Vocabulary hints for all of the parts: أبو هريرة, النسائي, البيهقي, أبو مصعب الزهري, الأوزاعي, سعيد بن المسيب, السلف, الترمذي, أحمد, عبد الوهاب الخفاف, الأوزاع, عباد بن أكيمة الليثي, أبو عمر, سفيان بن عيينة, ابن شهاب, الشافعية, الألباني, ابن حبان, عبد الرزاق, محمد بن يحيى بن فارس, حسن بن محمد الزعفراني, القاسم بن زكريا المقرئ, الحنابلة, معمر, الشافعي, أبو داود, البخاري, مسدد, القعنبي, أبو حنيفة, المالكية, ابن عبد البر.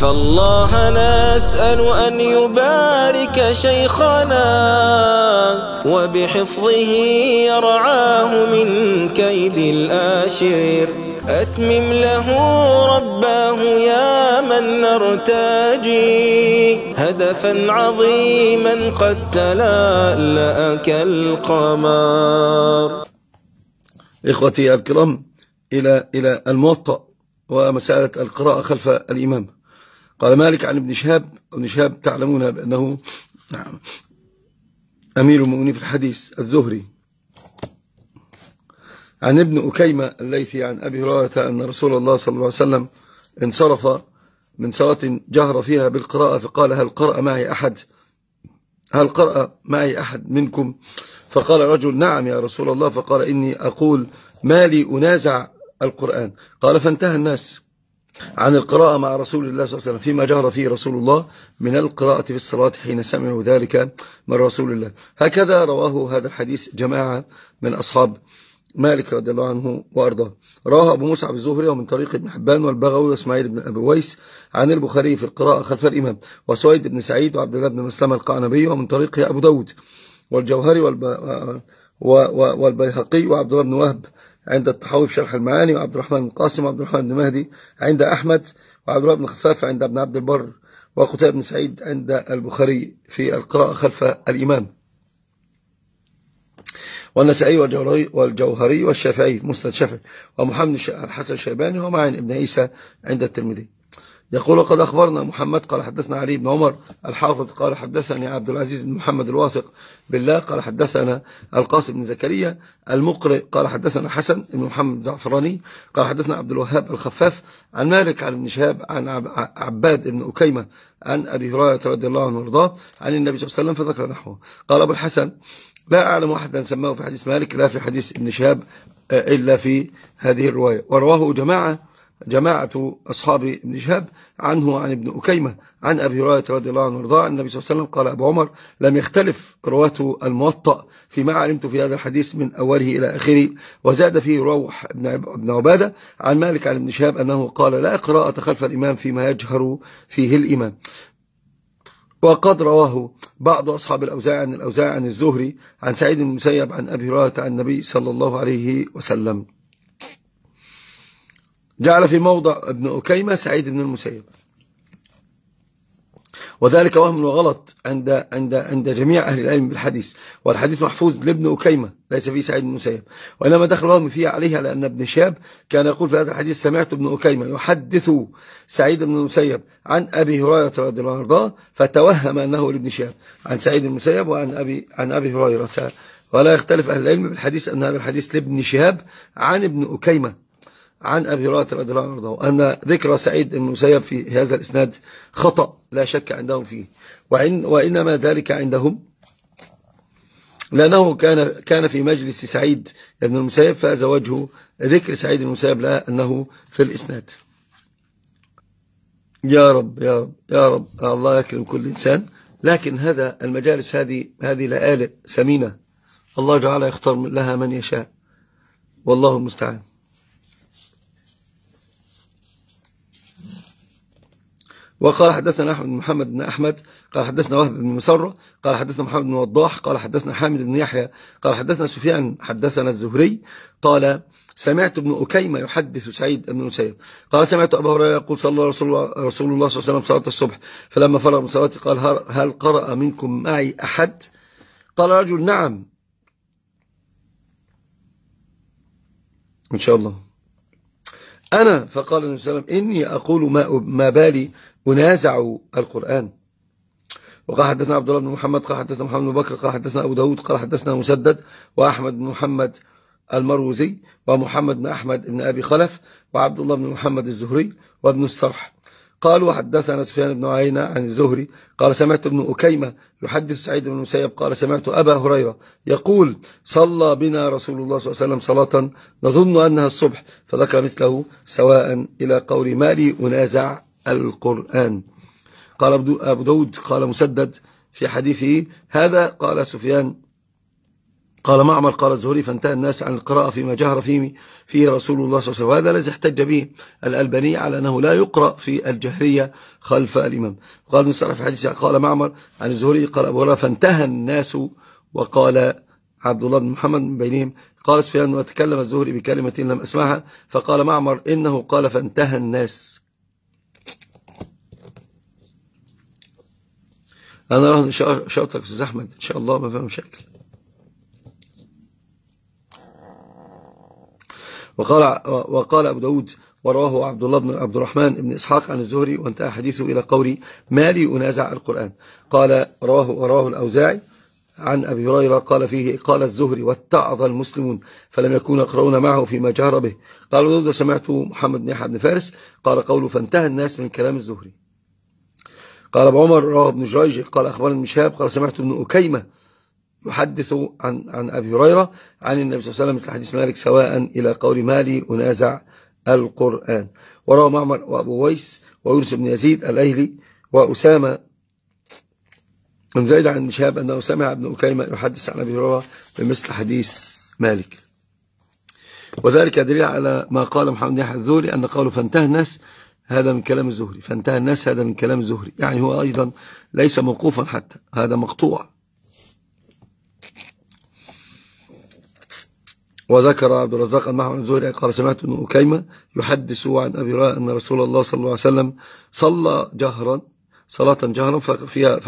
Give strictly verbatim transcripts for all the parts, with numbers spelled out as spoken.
فالله نسأل أن يبارك شيخنا وبحفظه يرعاه من كيد الآشر. أتمم له رباه يا من نرتجي هدفا عظيما قد تلألأ كالقمر. إخوتي الكرام، إلى إلى الموطأ ومسألة القراءة خلف الإمام. قال مالك عن ابن شهاب، ابن شهاب تعلمون بأنه نعم أمير المؤمنين في الحديث، الزهري، عن ابن أكيمة الليثي عن أبي هريرة أن رسول الله صلى الله عليه وسلم انصرف من صلاة جهر فيها بالقراءة فقال: هل قرأ معي أحد؟ هل قرأ معي أحد منكم؟ فقال رجل: نعم يا رسول الله. فقال: إني أقول ما لي أنازع القرآن. قال: فانتهى الناس عن القراءة مع رسول الله صلى الله عليه وسلم فيما جهر فيه رسول الله من القراءة في الصلاة حين سمعوا ذلك من رسول الله. هكذا رواه هذا الحديث جماعة من أصحاب مالك رضي الله عنه وأرضاه. رواه أبو مصعب الزهري ومن طريق ابن حبان والبغوي وإسماعيل بن أبي ويس عن البخاري في القراءة خلف الإمام، وسويد بن سعيد وعبد الله بن مسلمة القعنبي ومن طريقه أبو داود والجوهري والبيهقي وعبد الله بن وهب عند التحاوي في شرح المعاني، وعبد الرحمن بن قاسم وعبد الرحمن بن مهدي عند أحمد، وعبد الوهاب الخفاف عند ابن عبد البر، وقتيبة بن سعيد عند البخاري في القراءة خلف الإمام، والنسائي والجوهري والشافعي مسند الشافعي، ومحمد الحسن الشيباني ومعن بن عيسى عند الترمذي. يقول: قد أخبرنا محمد قال حدثنا علي بن عمر الحافظ قال حدثني عبد العزيز بن محمد الواثق بالله قال حدثنا القاسم بن زكريا المقرئ قال حدثنا حسن بن محمد الزعفراني قال حدثنا عبد الوهاب الخفاف عن مالك عن ابن شهاب عن عباد بن أكيمة عن أبي هريرة رضي الله عنه وارضاه عن النبي صلى الله عليه وسلم فذكر نحوه. قال أبو الحسن: لا أعلم أحدا سماه في حديث مالك لا في حديث ابن شهاب إلا في هذه الرواية، ورواه جماعة جماعة أصحاب ابن شهاب عنه عن ابن أكيمة عن أبي هريرة رضي الله عنه وارضاه عن النبي صلى الله عليه وسلم قال أبو عمر: لم يختلف رواة الموطأ فيما علمت في هذا الحديث من أوله إلى آخره. وزاد فيه روح بن عبادة عن مالك عن ابن شهاب أنه قال: لا قراءة خلف الإمام فيما يجهر فيه الإمام. وقد رواه بعض أصحاب الأوزاع عن الأوزاع عن الزهري عن سعيد بن المسيب عن أبي هريرة عن النبي صلى الله عليه وسلم. جعل في موضع ابن أكيمة سعيد بن المسيب، وذلك وهم وغلط عند عند عند جميع أهل العلم بالحديث، والحديث محفوظ لابن أكيمة ليس فيه سعيد بن المسيب، وإنما دخل وهم فيه عليها لأن ابن شهاب كان يقول في هذا الحديث: سمعت ابن أكيمة يحدث سعيد بن المسيب عن أبي هريرة رضي الله عنه، فتوهم أنه لابن شهاب عن سعيد بن المسيب وعن أبي عن أبي هريرة. ولا يختلف أهل العلم بالحديث أن هذا الحديث لابن شهاب عن ابن أكيمة عن أبي هريرة رضي الله عنه، أن ذكر سعيد بن المسيب في هذا الإسناد خطأ لا شك عندهم فيه، وإن وإنما ذلك عندهم لأنه كان كان في مجلس سعيد بن المسيب، فهذا وجه ذكر سعيد بن المسيب لا أنه في الإسناد. يا رب يا رب يا رب الله يكرم كل إنسان، لكن هذا المجالس هذه هذه لآلئ ثمينة، الله جعلها يختار لها من يشاء والله المستعان. وقال حدثنا أحمد بن محمد بن أحمد قال حدثنا وهب بن مسرة قال حدثنا محمد بن وضاح قال حدثنا حامد بن يحيى قال حدثنا سفيان حدثنا الزهري قال: سمعت ابن أكيمة يحدث سعيد بن المسيب قال: سمعت أبا هريرة يقول: صلى رسول الله صلى الله عليه وسلم صلاة الصبح فلما فرغ من صلاته قال: هل قرأ منكم معي أحد؟ قال رجل: نعم. إن شاء الله أنا. فقال النبي صلى الله عليه وسلم: إني أقول ما بالي ونازعوا القرآن. وقال حدثنا عبد الله بن محمد قال حدثنا محمد بن بكر قال حدثنا أبو داود قال حدثنا مسدد وأحمد بن محمد المروزي ومحمد بن أحمد بن أبي خلف وعبد الله بن محمد الزهري وابن السرح قالوا: حدثنا سفيان بن عيينة عن الزهري قال: سمعت ابن أكيمة يحدث سعيد بن المسيب قال: سمعت أبا هريرة يقول: صلى بنا رسول الله صلى الله عليه وسلم صلاة نظن أنها الصبح فذكر مثله سواء إلى قول مالي أنازع القرآن. قال أبو داود قال مسدد في حديثه هذا قال سفيان قال معمر قال الزهري فانتهى الناس عن القراءة فيما جهر فيه, فيه رسول الله صلى الله عليه وسلم. هذا الذي احتج به الألباني على أنه لا يقرأ في الجهرية خلف الإمام. قال من سأل في حديثه قال معمر عن الزهري قال أبو هريرة فانتهى الناس وقال عبد الله بن محمد من بينهم. قال سفيان وتكلم الزهري بكلمة لم أسمعها فقال معمر إنه قال فانتهى الناس. أنا راح شرطك أستاذ أحمد إن شاء الله ما فيها مشاكل. وقال وقال أبو داود ورواه عبد الله بن عبد الرحمن بن إسحاق عن الزهري وانتهى حديثه إلى قولي ما لي أنازع القرآن. قال رواه ورواه الأوزاعي عن أبي هريرة قال فيه قال الزهري واتعظ المسلمون فلم يكونوا يقرؤون معه فيما جهر به. قال أبو داود سمعت محمد بن يحيى بن فارس قال قوله فانتهى الناس من كلام الزهري. قال أبو عمر رواه ابن جريج قال أخبرني ابن شهاب قال سمعت ابن أكيمة يحدث عن عن أبي هريرة عن النبي صلى الله عليه وسلم مثل حديث مالك سواء إلى قول مالي أنازع القرآن. وروى معمر وأبو ويس ويونس بن يزيد الأهلي وأسامة بن زيد عن ابن شهاب أنه سمع ابن أكيمة يحدث عن أبي هريرة بمثل حديث مالك. وذلك دليل على ما قال محمد بن يحيى الزهري أن قوله فانتهى الناس هذا من كلام الزهري. فانتهى الناس هذا من كلام الزهري يعني هو أيضا ليس موقوفا حتى هذا مقطوع. وذكر عبد الرزاق المحمد الزهري قال سمعت ابن أكيمة يحدث عن أبي هريرة أن رسول الله صلى الله عليه وسلم صلى جهرا صلاة جهرا ففيها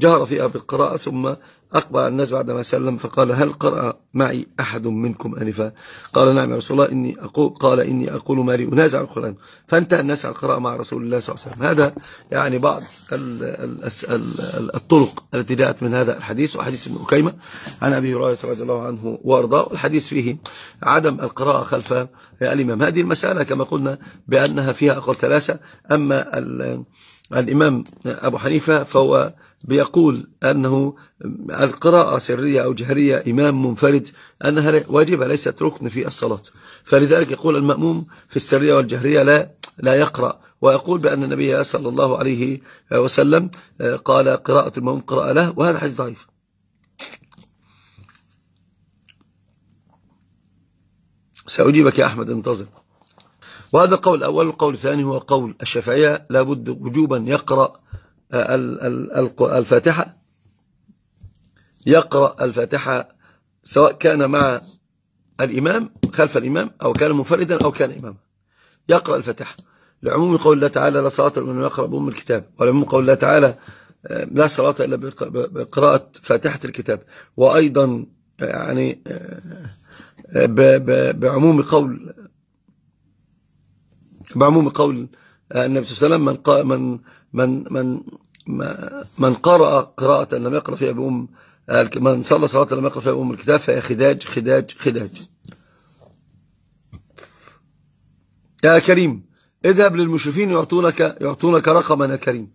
جهر فيها بالقراءة ثم أقبل الناس بعدما سلم فقال هل قرأ معي أحد منكم أنفا؟ قال نعم يا رسول الله إني أقول قال إني أقول ما لي أنازع القرآن. فانتهى الناس عن القراءة مع رسول الله صلى الله عليه وسلم. هذا يعني بعض الطرق التي جاءت من هذا الحديث وحديث ابن أكيمة عن أبي هريرة رضي الله عنه وأرضاه. والحديث فيه عدم القراءة خلف الإمام. هذه المسألة كما قلنا بأنها فيها أقل ثلاثة. أما الإمام أبو حنيفة فهو بيقول أنه القراءة سرية أو جهرية إمام منفرد أنها واجبة ليست ركن في الصلاة. فلذلك يقول المأموم في السرية والجهرية لا لا يقرأ. ويقول بأن النبي صلى الله عليه وسلم قال قراءة المأموم قراءة له. وهذا حديث ضعيف. سأجيبك يا أحمد انتظر. وهذا القول الأول. والقول الثاني هو قول الشافعية لابد وجوبا يقرأ الفاتحة يقرأ الفاتحة سواء كان مع الإمام خلف الإمام أو كان منفردا أو كان إماما يقرأ الفاتحة لعموم قول الله تعالى لا صلاة إلا بمن يقرأ بأم الكتاب. ولعموم قول الله تعالى لا صلاة إلا بقراءة فاتحة الكتاب. وأيضا يعني بعموم قول بعموم قول النبي صلى الله عليه وسلم من من من من قرأ قراءة لم يقرأ فيها بأم من صلى صلاة لم يقرأ فيها بأم الكتاب فهي خداج خداج خداج. يا كريم اذهب للمشرفين يعطونك يعطونك رقما يا كريم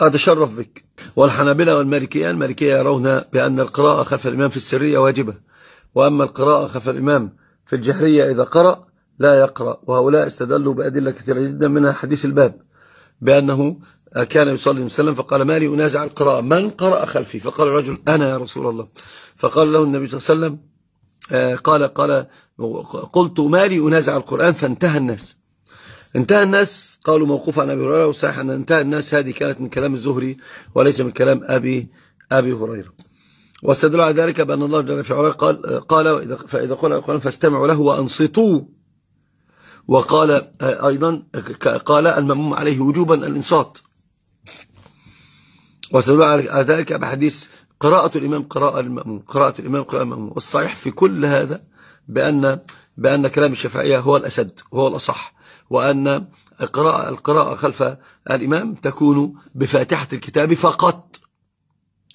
أتشرف بك. والحنابلة والمالكية المالكية يرون بأن القراءة خلف الإمام في السرية واجبة. وأما القراءة خلف الإمام في الجهرية إذا قرأ لا يقرأ. وهؤلاء استدلوا بأدلة كثيرة جدا منها حديث الباب بأنه كان يصلي وسلم فقال ما لي أنازع القراءة من قرأ خلفي؟ فقال الرجل أنا يا رسول الله. فقال له النبي صلى الله عليه وسلم قال قال قلت ما لي أنازع القرآن فانتهى الناس. انتهى الناس قالوا موقوف عن أبي هريرة. وصحيح أن انتهى الناس هذه كانت من كلام الزهري وليس من كلام أبي أبي هريرة. واستدلوا على ذلك بأن الله جل في علاه قال قال فإذا قرأ القرآن فاستمعوا له وأنصتوا. وقال أيضا قال المأموم عليه وجوبا الإنصات. وسألوا على ذلك بحديث قراءة الإمام قراءة المأموم قراءة الإمام قراءة المأموم. والصحيح في كل هذا بأن بأن كلام الشافعية هو الأسد وهو الأصح. وأن القراءة القراءة خلف الإمام تكون بفاتحة الكتاب فقط.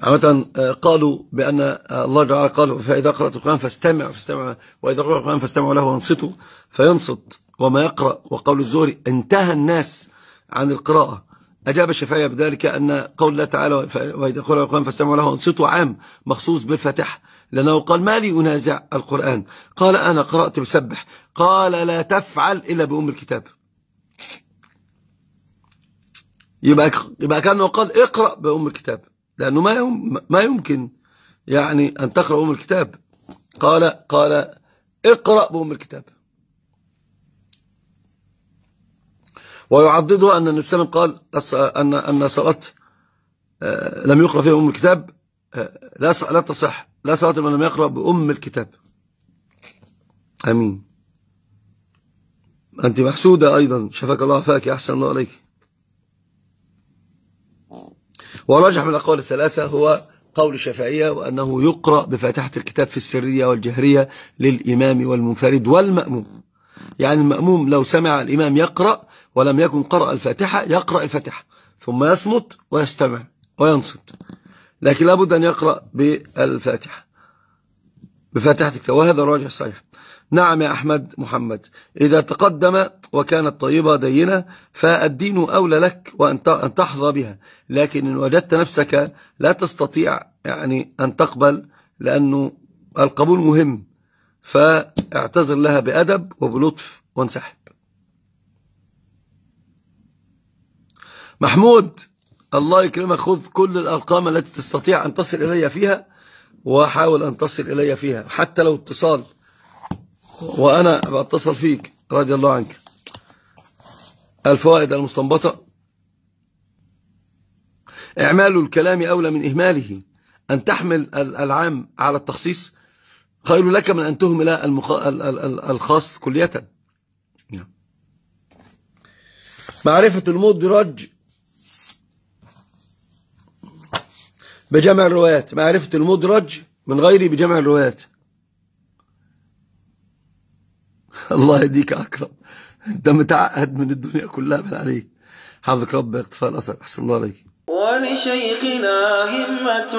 عامة قالوا بأن الله تعالى قال فإذا قرأت القرآن فاستمع فاستمع وإذا قرأ القرآن فاستمعوا له وانصتوا فينصت وما يقرأ. وقول الزهري انتهى الناس عن القراءة. أجاب الشافعية بذلك أن قول الله تعالى وإذا قرأ القرآن فاستمعوا له وانصتوا عام مخصوص بالفاتحة لأنه قال ما لي أنازع القرآن قال أنا قرأت بسبح قال لا تفعل إلا بأم الكتاب. يبقى يبقى كأنه قال اقرأ بأم الكتاب لأنه ما ما يمكن يعني أن تقرأ أم الكتاب. قال قال اقرأ بأم الكتاب. ويعضده أن النبي صلى الله عليه وسلم قال أن أن صلاة لم يقرأ فيها أم الكتاب لا لا تصح، لا صلاة من لم يقرأ بأم الكتاب. آمين. أنت محسودة أيضا، شفاك الله عفاك، أحسن الله عليك. وراجح من الأقوال الثلاثة هو قول الشافعية، وأنه يقرأ بفاتحة الكتاب في السرية والجهرية للإمام والمنفرد والمأموم. يعني المأموم لو سمع الإمام يقرأ ولم يكن قرأ الفاتحة يقرأ الفاتحة ثم يصمت ويستمع وينصت، لكن لابد أن يقرأ بالفاتحة بفاتحة الكتاب، وهذا الراجح الصحيح. نعم يا أحمد محمد، إذا تقدم وكانت طيبة دينة فالدين أولى لك وأن تحظى بها، لكن إن وجدت نفسك لا تستطيع يعني أن تقبل، لأنه القبول مهم، فاعتذر لها بأدب وبلطف وانسحب. محمود الله يكرمك، خذ كل الأرقام التي تستطيع أن تصل إلي فيها، وحاول أن تصل إلي فيها حتى لو اتصال وأنا بأتصل فيك رضي الله عنك. الفوائد المستنبطة: إعمال الكلام أولى من إهماله، أن تحمل العام على التخصيص خير لك من أن تهمل الخاص كلية. معرفة المدرج بجمع الروايات، معرفة المدرج من غيره بجمع الروايات. الله يديك أكرم، أنت متعقد من الدنيا كلها من عليك، حفظك رب اقتفاء الأثر، أحسن الله عليك. ولشيخنا همة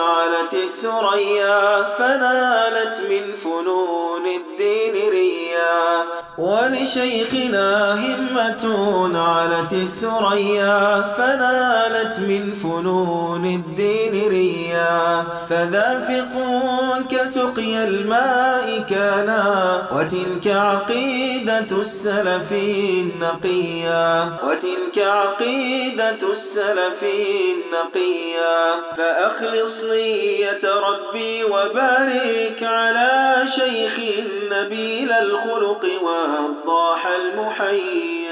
علت الثريا فنالت من فنون الدين ريا، ولشيخنا همة علت الثريا فنالت من فنون الدين ريا، فذا فقه كسقي الماء كان وتلك عقيدة السلف النقيا، وتلك عقيدة السلف النقيا، فأخلص نية ربي وبارك على شيخ نبيل الخلق والضاح المحيي.